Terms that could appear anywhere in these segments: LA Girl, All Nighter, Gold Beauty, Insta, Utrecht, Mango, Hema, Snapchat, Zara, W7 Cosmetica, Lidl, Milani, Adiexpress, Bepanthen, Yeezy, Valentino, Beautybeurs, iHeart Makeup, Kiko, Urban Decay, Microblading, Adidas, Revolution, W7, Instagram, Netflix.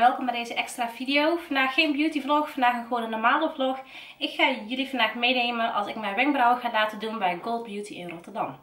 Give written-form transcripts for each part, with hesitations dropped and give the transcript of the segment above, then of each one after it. en welkom bij deze extra video. Vandaag geen beauty vlog, vandaag een gewone normale vlog. Ik ga jullie vandaag meenemen als ik mijn wenkbrauwen ga laten doen bij Gold Beauty in Rotterdam.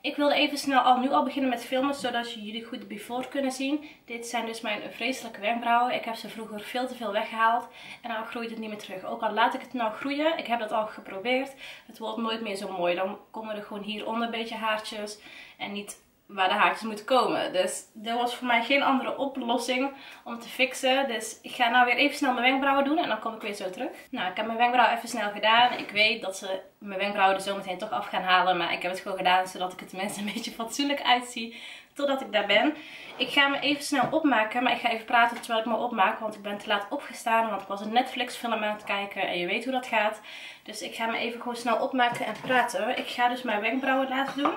Ik wilde even snel nu al beginnen met filmen, zodat jullie goed de before kunnen zien. Dit zijn dus mijn vreselijke wenkbrauwen. Ik heb ze vroeger veel te veel weggehaald en dan groeit het niet meer terug. Ook al laat ik het nou groeien, ik heb dat al geprobeerd. Het wordt nooit meer zo mooi. Dan komen er gewoon hieronder een beetje haartjes en niet waar de haartjes moeten komen. Dus er was voor mij geen andere oplossing om te fixen. Dus ik ga nou weer even snel mijn wenkbrauwen doen en dan kom ik weer zo terug. Nou, ik heb mijn wenkbrauwen even snel gedaan. Ik weet dat ze mijn wenkbrauwen er zo meteen toch af gaan halen. Maar ik heb het gewoon gedaan zodat ik het tenminste een beetje fatsoenlijk uitzie totdat ik daar ben. Ik ga me even snel opmaken, maar ik ga even praten terwijl ik me opmaak. Want ik ben te laat opgestaan, want ik was een Netflix film aan het kijken en je weet hoe dat gaat. Dus ik ga me even gewoon snel opmaken en praten. Ik ga dus mijn wenkbrauwen laten doen.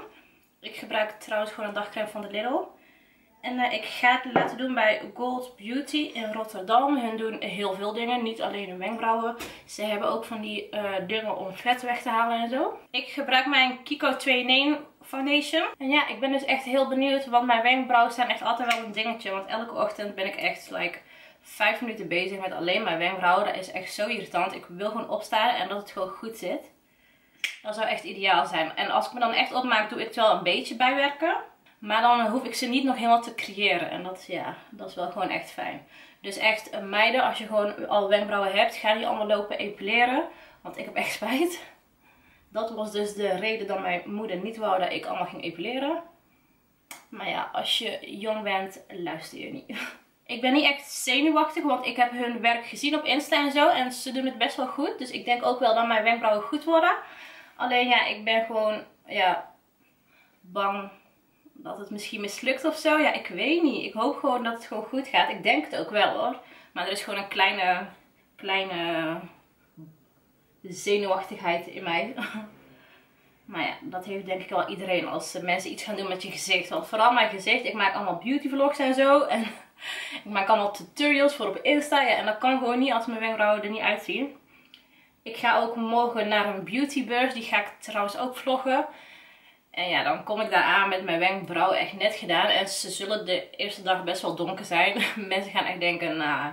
Ik gebruik trouwens gewoon een dagcrème van de Lidl. En ik ga het laten doen bij Gold Beauty in Rotterdam. Hun doen heel veel dingen, niet alleen hun wenkbrauwen. Ze hebben ook van die dingen om vet weg te halen en zo. Ik gebruik mijn Kiko 2-in-1 foundation. En ja, ik ben dus echt heel benieuwd, want mijn wenkbrauwen zijn echt altijd wel een dingetje. Want elke ochtend ben ik echt like 5 minuten bezig met alleen mijn wenkbrauwen. Dat is echt zo irritant. Ik wil gewoon opstaan en dat het gewoon goed zit. Dat zou echt ideaal zijn. En als ik me dan echt opmaak, doe ik het wel een beetje bijwerken. Maar dan hoef ik ze niet nog helemaal te creëren. En dat, ja, dat is wel gewoon echt fijn. Dus echt meiden, als je gewoon al wenkbrauwen hebt, ga die allemaal lopen epileren. Want ik heb echt spijt. Dat was dus de reden dat mijn moeder niet wou dat ik allemaal ging epileren. Maar ja, als je jong bent, luister je niet. Ik ben niet echt zenuwachtig, want ik heb hun werk gezien op Insta en zo. En ze doen het best wel goed. Dus ik denk ook wel dat mijn wenkbrauwen goed worden. Alleen ja, ik ben gewoon ja, bang dat het misschien mislukt of zo. Ja, ik weet niet. Ik hoop gewoon dat het gewoon goed gaat. Ik denk het ook wel hoor. Maar er is gewoon een kleine zenuwachtigheid in mij. Maar ja, dat heeft denk ik wel iedereen als mensen iets gaan doen met je gezicht. Want vooral mijn gezicht. Ik maak allemaal beauty vlogs en zo. En ik maak allemaal tutorials voor op Insta. Ja, en dat kan gewoon niet als mijn wenkbrauwen er niet uitzien. Ik ga ook morgen naar een beautybeurs. Die ga ik trouwens ook vloggen. En ja, dan kom ik daar aan met mijn wenkbrauwen echt net gedaan. En ze zullen de eerste dag best wel donker zijn. Mensen gaan echt denken, nou,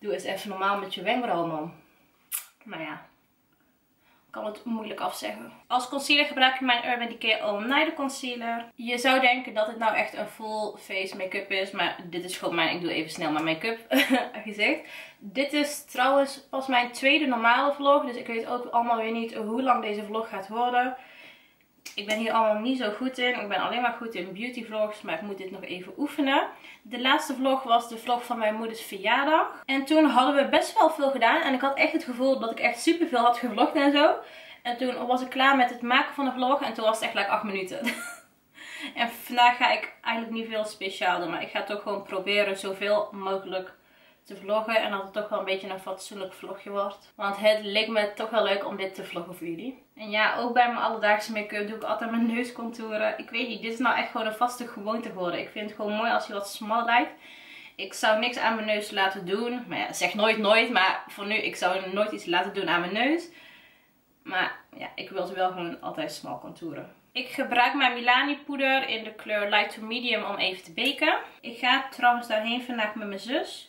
doe eens even normaal met je wenkbrauwen, man. Maar ja, ik kan het moeilijk afzeggen. Als concealer gebruik ik mijn Urban Decay All Nighter concealer. Je zou denken dat het nou echt een full face make-up is. Maar dit is gewoon mijn, ik doe even snel mijn make-up gezicht. Dit is trouwens pas mijn tweede normale vlog. Dus ik weet ook allemaal weer niet hoe lang deze vlog gaat worden. Ik ben hier allemaal niet zo goed in. Ik ben alleen maar goed in beauty vlogs. Maar ik moet dit nog even oefenen. De laatste vlog was de vlog van mijn moeders verjaardag. En toen hadden we best wel veel gedaan. En ik had echt het gevoel dat ik echt superveel had gevlogd en zo. En toen was ik klaar met het maken van de vlog. En toen was het echt like 8 minuten. En vandaag ga ik eigenlijk niet veel speciaal doen. Maar ik ga het ook gewoon proberen zoveel mogelijk te vloggen. En dat het toch wel een beetje een fatsoenlijk vlogje wordt. Want het leek me toch wel leuk om dit te vloggen voor jullie. En ja, ook bij mijn alledaagse make-up doe ik altijd mijn neuscontouren. Ik weet niet, dit is nou echt gewoon een vaste gewoonte geworden. Ik vind het gewoon mooi als je wat smal lijkt. Ik zou niks aan mijn neus laten doen. Maar ja, zeg nooit nooit. Maar voor nu, ik zou nooit iets laten doen aan mijn neus. Maar ja, ik wil ze wel gewoon altijd smal contouren. Ik gebruik mijn Milani poeder in de kleur light to medium om even te baken. Ik ga trouwens daarheen vandaag met mijn zus.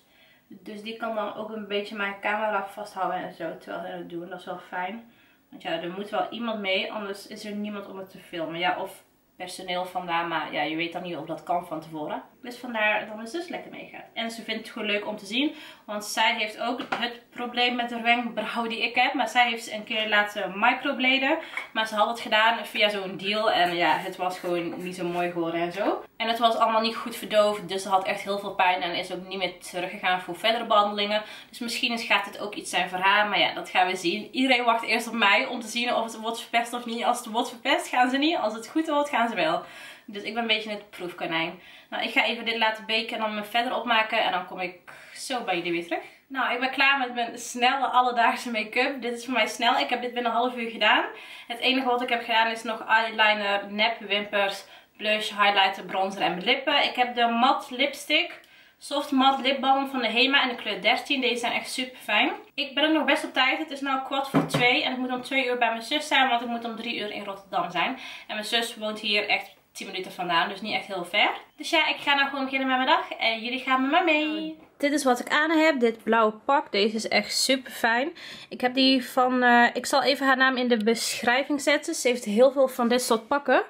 Dus die kan dan ook een beetje mijn camera vasthouden en zo terwijl ze dat doen. Dat is wel fijn. Want ja, er moet wel iemand mee, anders is er niemand om het te filmen. Ja, of personeel vandaar, maar ja, je weet dan niet of dat kan van tevoren. Dus vandaar dat mijn zus lekker meegaat. En ze vindt het gewoon leuk om te zien. Want zij heeft ook het probleem met de wenkbrauw die ik heb. Maar zij heeft een keer laten microbladen. Maar ze had het gedaan via zo'n deal. En ja, het was gewoon niet zo mooi geworden en zo. En het was allemaal niet goed verdoofd. Dus ze had echt heel veel pijn. En is ook niet meer teruggegaan voor verdere behandelingen. Dus misschien gaat dit ook iets zijn voor haar. Maar ja, dat gaan we zien. Iedereen wacht eerst op mij om te zien of het wordt verpest of niet. Als het wordt verpest gaan ze niet. Als het goed wordt gaan ze wel. Dus ik ben een beetje het proefkonijn. Nou, ik ga even dit laten baken en dan me verder opmaken. En dan kom ik zo bij jullie weer terug. Nou, ik ben klaar met mijn snelle alledaagse make-up. Dit is voor mij snel. Ik heb dit binnen een half uur gedaan. Het enige wat ik heb gedaan is nog eyeliner, nepwimpers, blush, highlighter, bronzer en mijn lippen. Ik heb de matte lipstick, soft matte lipbalm van de Hema in de kleur 13. Deze zijn echt super fijn. Ik ben er nog best op tijd. Het is nu 13:15 en ik moet om 2 uur bij mijn zus zijn. Want ik moet om 3 uur in Rotterdam zijn. En mijn zus woont hier echt 10 minuten vandaan, dus niet echt heel ver. Dus ja, ik ga nou gewoon beginnen met mijn dag en jullie gaan met mij mee. Dit is wat ik aan heb. Dit blauwe pak. Deze is echt super fijn. Ik heb die van... ik zal even haar naam in de beschrijving zetten. Ze heeft heel veel van dit soort pakken.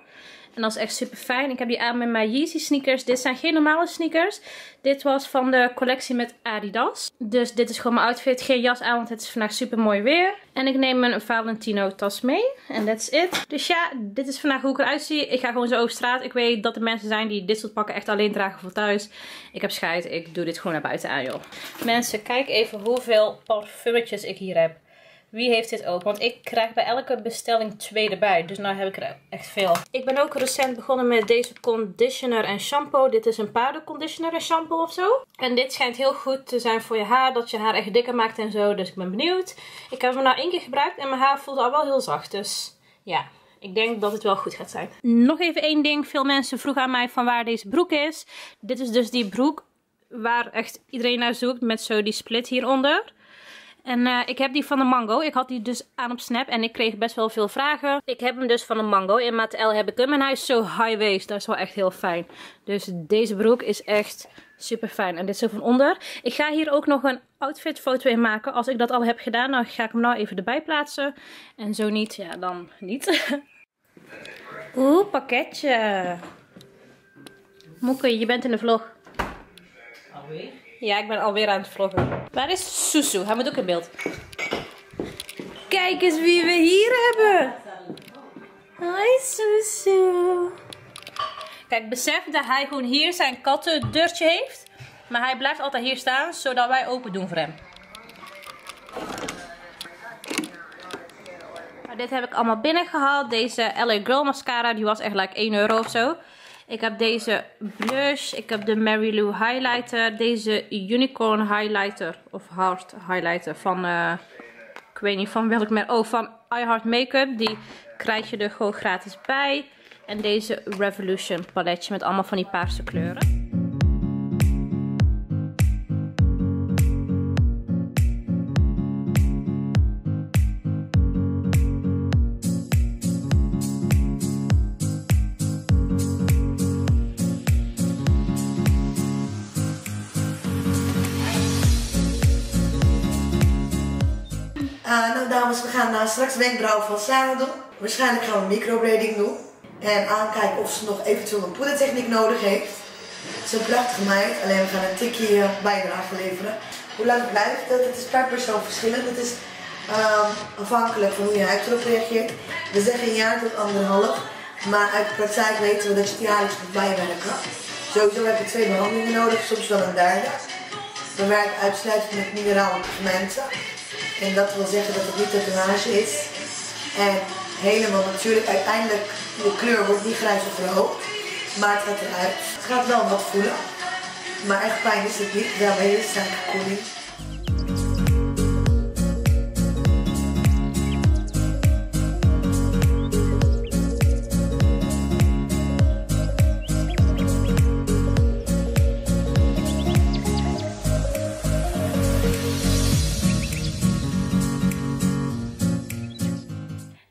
En dat is echt super fijn. Ik heb die aan met mijn Yeezy sneakers. Dit zijn geen normale sneakers. Dit was van de collectie met Adidas. Dus dit is gewoon mijn outfit. Geen jas aan, want het is vandaag super mooi weer. En ik neem een Valentino tas mee. En that's it. Dus ja, dit is vandaag hoe ik eruit zie. Ik ga gewoon zo over straat. Ik weet dat er mensen zijn die dit soort pakken echt alleen dragen voor thuis. Ik heb scheid. Ik doe dit gewoon naar buiten aan, joh. Mensen, kijk even hoeveel parfummetjes ik hier heb. Wie heeft dit ook? Want ik krijg bij elke bestelling 2 erbij. Dus nou heb ik er echt veel. Ik ben ook recent begonnen met deze conditioner en shampoo. Dit is een paardenconditioner en shampoo ofzo. En dit schijnt heel goed te zijn voor je haar. Dat je haar echt dikker maakt en zo. Dus ik ben benieuwd. Ik heb hem nou 1 keer gebruikt. En mijn haar voelde al wel heel zacht. Dus ja. Ik denk dat het wel goed gaat zijn. Nog even 1 ding. Veel mensen vroegen aan mij van waar deze broek is. Dit is dus die broek waar echt iedereen naar zoekt. Met zo die split hieronder. En ik heb die van de Mango. Ik had die dus aan op Snap en ik kreeg best wel veel vragen. Ik heb hem dus van de Mango. In maat L heb ik hem en hij is zo high waist. Dat is wel echt heel fijn. Dus deze broek is echt super fijn. En dit zo van onder. Ik ga hier ook nog een outfitfoto in maken. Als ik dat al heb gedaan, dan ga ik hem nou even erbij plaatsen. En zo niet, ja dan niet. Oeh, pakketje. Moeke, je bent in de vlog. Alweer? Ja, ik ben alweer aan het vloggen. Waar is Susu? Hij moet ook in beeld. Kijk eens wie we hier hebben. Hoi Susu. Kijk, besef dat hij gewoon hier zijn kattendeurtje heeft. Maar hij blijft altijd hier staan, zodat wij open doen voor hem. Nou, dit heb ik allemaal binnengehaald. Deze LA Girl mascara, die was echt like €1 of zo. Ik heb deze blush, ik heb de Mary Lou highlighter, deze unicorn highlighter of heart highlighter van, ik weet niet van welk merk, oh van iHeart Makeup, die krijg je er gewoon gratis bij. En deze Revolution paletje met allemaal van die paarse kleuren. Nou dames, we gaan straks wenkbrauwen van Zara doen. Waarschijnlijk gaan we microblading doen. En aankijken of ze nog eventueel een poedertechniek nodig heeft. Ze is een prachtige meid, alleen we gaan een tikje bijdrage leveren. Hoe lang het blijft, dat is per persoon verschillend. Het is afhankelijk van hoe je huid erop reageert. We zeggen 1 jaar tot 1,5 jaar. Maar uit de praktijk weten we dat je het jaarlijks moet bijwerken. Sowieso heb je 2 behandelingen nodig, soms wel een derde. We werken uitsluitend met mineralen pigmenten. En dat wil zeggen dat het niet tatoeage is. En helemaal natuurlijk, uiteindelijk, de kleur wordt niet grijs of rood. Maar het gaat eruit. Het gaat wel wat voelen. Maar echt pijn is het niet. Daar ben je zaken koeling.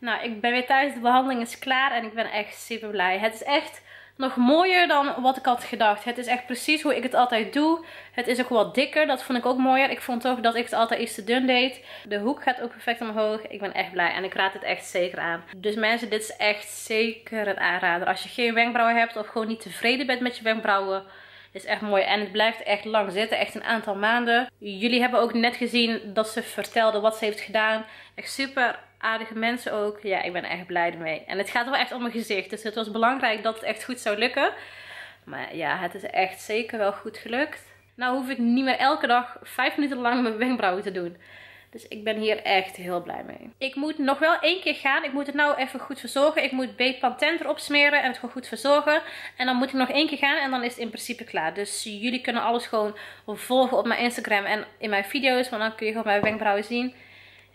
Nou, ik ben weer thuis. De behandeling is klaar en ik ben echt super blij. Het is echt nog mooier dan wat ik had gedacht. Het is echt precies hoe ik het altijd doe. Het is ook wat dikker. Dat vond ik ook mooier. Ik vond toch dat ik het altijd iets te dun deed. De hoek gaat ook perfect omhoog. Ik ben echt blij en ik raad het echt zeker aan. Dus mensen, dit is echt zeker een aanrader. Als je geen wenkbrauwen hebt of gewoon niet tevreden bent met je wenkbrauwen... Is echt mooi en het blijft echt lang zitten. Echt een aantal maanden. Jullie hebben ook net gezien dat ze vertelde wat ze heeft gedaan. Echt super aardige mensen ook. Ja, ik ben echt blij ermee. En het gaat wel echt om mijn gezicht. Dus het was belangrijk dat het echt goed zou lukken. Maar ja, het is echt zeker wel goed gelukt. Nou hoef ik niet meer elke dag 5 minuten lang mijn wenkbrauwen te doen. Dus ik ben hier echt heel blij mee. Ik moet nog wel 1 keer gaan. Ik moet het nou even goed verzorgen. Ik moet Bepanthen erop smeren en het gewoon goed verzorgen. En dan moet ik nog 1 keer gaan en dan is het in principe klaar. Dus jullie kunnen alles gewoon volgen op mijn Instagram en in mijn video's. Want dan kun je gewoon mijn wenkbrauwen zien.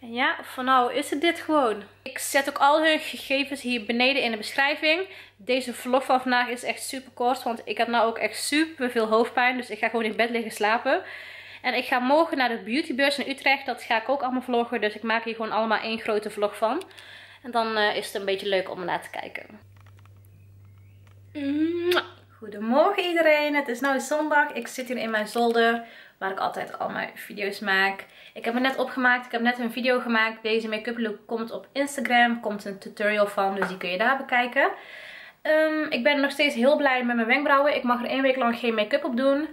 En ja, voor nou is het dit gewoon. Ik zet ook al hun gegevens hier beneden in de beschrijving. Deze vlog van vandaag is echt super kort. Want ik heb nou ook echt super veel hoofdpijn. Dus ik ga gewoon in bed liggen slapen. En ik ga morgen naar de Beautybeurs in Utrecht. Dat ga ik ook allemaal vloggen. Dus ik maak hier gewoon allemaal 1 grote vlog van. En dan is het een beetje leuk om naar te kijken. Goedemorgen iedereen, het is nu zondag. Ik zit hier in mijn zolder waar ik altijd al mijn video's maak. Ik heb het net opgemaakt, ik heb net een video gemaakt. Deze make-up look komt op Instagram, komt een tutorial van, dus die kun je daar bekijken. Ik ben nog steeds heel blij met mijn wenkbrauwen. Ik mag er 1 week lang geen make-up op doen.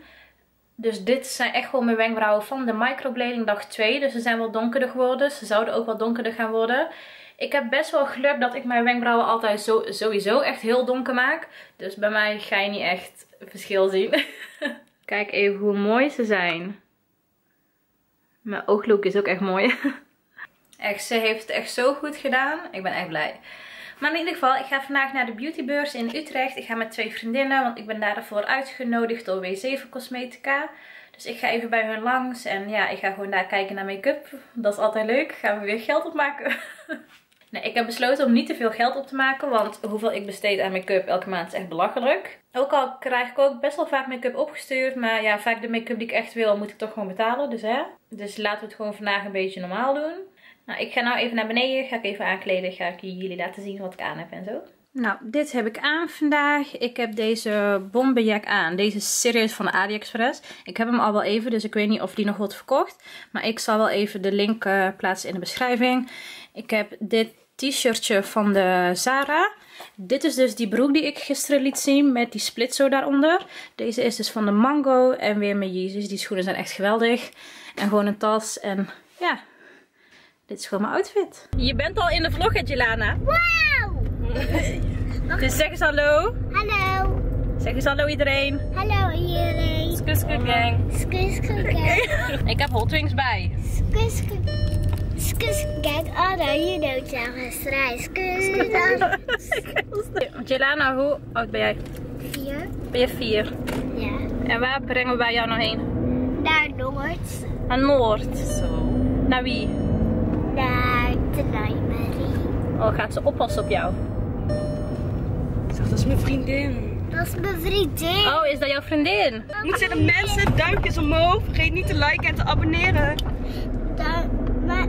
Dus dit zijn echt gewoon mijn wenkbrauwen van de Microblading dag 2. Dus ze zijn wel donkerder geworden, ze zouden ook wel donkerder gaan worden. Ik heb best wel geluk dat ik mijn wenkbrauwen altijd sowieso echt heel donker maak. Dus bij mij ga je niet echt verschil zien. Kijk even hoe mooi ze zijn. Mijn ooglook is ook echt mooi. Echt, ze heeft het echt zo goed gedaan. Ik ben echt blij. Maar in ieder geval, ik ga vandaag naar de Beautybeurs in Utrecht. Ik ga met 2 vriendinnen, want ik ben daarvoor uitgenodigd door W7 Cosmetica. Dus ik ga even bij hun langs en ja, ik ga gewoon daar kijken naar make-up. Dat is altijd leuk. Gaan we weer geld opmaken. Nee, ik heb besloten om niet te veel geld op te maken, want hoeveel ik besteed aan make-up elke maand is echt belachelijk. Ook al krijg ik ook best wel vaak make-up opgestuurd, maar ja, vaak de make-up die ik echt wil, moet ik toch gewoon betalen. Dus laten we het gewoon vandaag een beetje normaal doen. Nou, ik ga nou even naar beneden, ga ik even aankleden, ga ik jullie laten zien wat ik aan heb en zo. Nou, dit heb ik aan vandaag. Ik heb deze bomberjack aan. Deze is serieus van de Adiexpress. Ik heb hem al wel even, dus ik weet niet of die nog wordt verkocht. Maar ik zal wel even de link plaatsen in de beschrijving. Ik heb dit t-shirtje van de Zara. Dit is dus die broek die ik gisteren liet zien met die splitso daaronder. Deze is dus van de Mango en weer mijn Yeezys. Die schoenen zijn echt geweldig. En gewoon een tas en ja, dit is gewoon mijn outfit. Je bent al in de vlog, Jelana. Wauw! Dus zeg eens hallo. Hallo. Zeg eens hallo iedereen. Hallo iedereen. Skusku gang. Skusku gang. Ik heb Hot Wings bij. Skusku gang. Oh, nou, you know Jelana's reis. Jelana, hoe oud ben jij? 4. Ben je 4? Ja. En waar brengen we bij jou nog heen? Naar Noord. Naar Noord? Zo. Naar wie? Naar de library. Oh, gaat ze oppassen op jou? Zeg, dat is mijn vriendin. Dat is mijn vriendin. Oh, is dat jouw vriendin? Moet zeggen mensen, duimpjes omhoog. Vergeet niet te liken en te abonneren.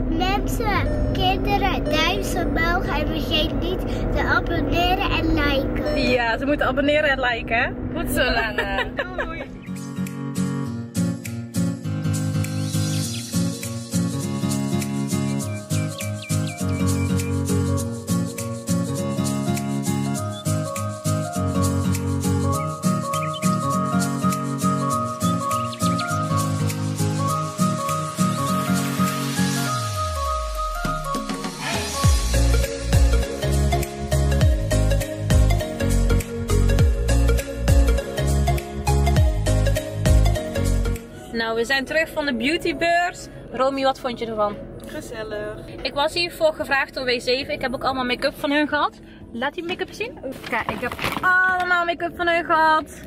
Mensen, kinderen, duimpjes omhoog. En vergeet niet te abonneren en liken. Ja, ze moeten abonneren en liken. Goed zo, Lana. Doei. Nou, we zijn terug van de Beautybeurs. Romy, wat vond je ervan? Gezellig. Ik was hiervoor gevraagd door W7. Ik heb ook allemaal make-up van hun gehad. Laat die make-up zien. Kijk, ik heb allemaal make-up van hun gehad.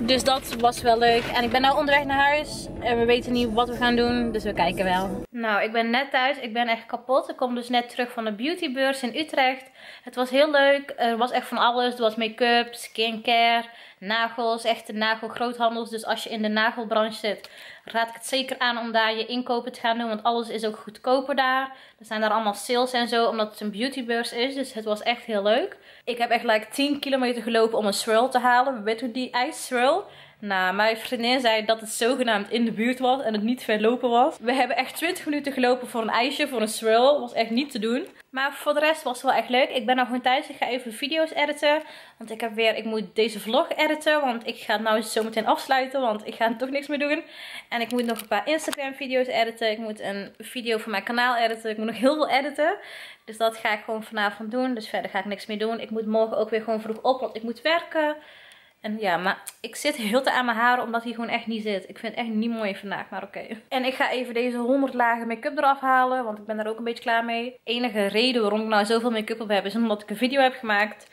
Dus dat was wel leuk. En ik ben nu onderweg naar huis. En we weten niet wat we gaan doen. Dus we kijken wel. Nou, ik ben net thuis. Ik ben echt kapot. Ik kom dus net terug van de Beautybeurs in Utrecht. Het was heel leuk. Er was echt van alles. Er was make-up, skincare, nagels. Echte nagelgroothandels. Dus als je in de nagelbranche zit, raad ik het zeker aan om daar je inkopen te gaan doen. Want alles is ook goedkoper daar. Er zijn daar allemaal sales en zo. Omdat het een Beautybeurs is. Dus het was echt heel leuk. Ik heb echt like 10 kilometer gelopen om een swirl te halen. Weet u die ijswirl? Nou, mijn vriendin zei dat het zogenaamd in de buurt was en het niet ver lopen was. We hebben echt 20 minuten gelopen voor een ijsje, voor een swirl. Was echt niet te doen. Maar voor de rest was het wel echt leuk. Ik ben nou gewoon thuis. Ik ga even video's editen. Want ik moet deze vlog editen. Want ik ga het nou zo meteen afsluiten. Want ik ga toch niks meer doen. En ik moet nog een paar Instagram video's editen. Ik moet een video van mijn kanaal editen. Ik moet nog heel veel editen. Dus dat ga ik gewoon vanavond doen. Dus verder ga ik niks meer doen. Ik moet morgen ook weer gewoon vroeg op. Want ik moet werken. En ja, maar ik zit heel te aan mijn haren omdat hij gewoon echt niet zit. Ik vind het echt niet mooi vandaag, maar oké. En ik ga even deze 100 lagen make-up eraf halen, want ik ben daar ook een beetje klaar mee. De enige reden waarom ik nou zoveel make-up op heb is omdat ik een video heb gemaakt.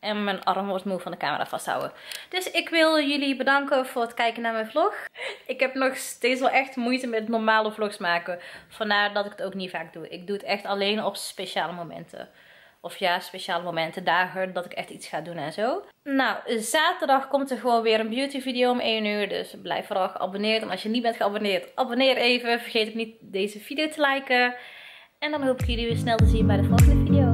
En mijn arm wordt moe van de camera vasthouden. Dus ik wil jullie bedanken voor het kijken naar mijn vlog. Ik heb nog steeds wel echt moeite met normale vlogs maken. Vandaar dat ik het ook niet vaak doe. Ik doe het echt alleen op speciale momenten. Of ja, speciale momenten, dagen dat ik echt iets ga doen en zo. Nou, zaterdag komt er gewoon weer een beauty video om 1 uur. Dus blijf vooral geabonneerd. En als je niet bent geabonneerd, abonneer even. Vergeet ook niet deze video te liken. En dan hoop ik jullie weer snel te zien bij de volgende video.